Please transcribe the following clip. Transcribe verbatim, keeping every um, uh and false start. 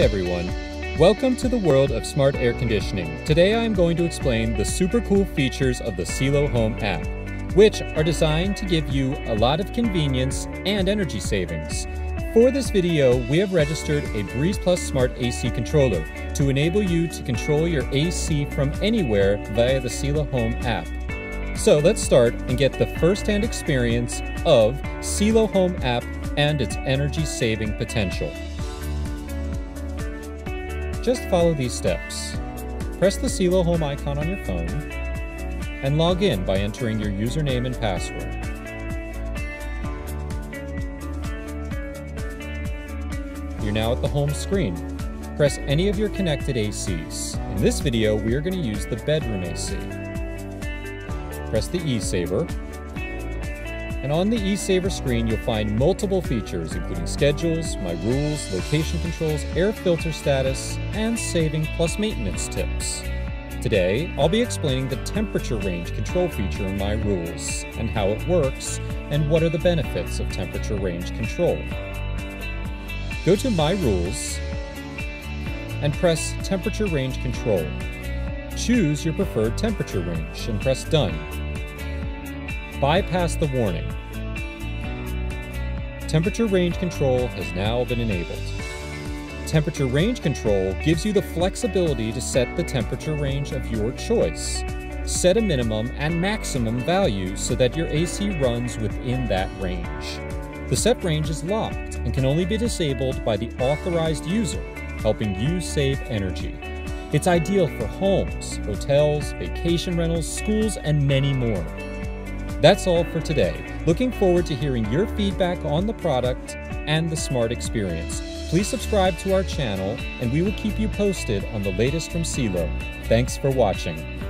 Hi everyone, welcome to the world of smart air conditioning. Today I am going to explain the super cool features of the Silo Home app, which are designed to give you a lot of convenience and energy savings. For this video, we have registered a Breeze Plus Smart A C controller to enable you to control your A C from anywhere via the Silo Home app. So let's start and get the first-hand experience of Silo Home app and its energy-saving potential. Just follow these steps. Press the Silo Home icon on your phone and log in by entering your username and password. You're now at the home screen. Press any of your connected A Cs. In this video, we are going to use the bedroom A C. Press the e-saver. And on the e-saver screen, you'll find multiple features, including schedules, my rules, location controls, air filter status, and saving plus maintenance tips. Today, I'll be explaining the temperature range control feature in my rules, and how it works, and what are the benefits of temperature range control. Go to My Rules, and press Temperature Range Control. Choose your preferred temperature range, and press Done. Bypass the warning. Temperature range control has now been enabled. Temperature range control gives you the flexibility to set the temperature range of your choice. Set a minimum and maximum value so that your A C runs within that range. The set range is locked and can only be disabled by the authorized user, helping you save energy. It's ideal for homes, hotels, vacation rentals, schools, and many more. That's all for today. Looking forward to hearing your feedback on the product and the smart experience. Please subscribe to our channel and we will keep you posted on the latest from Silo. Thanks for watching.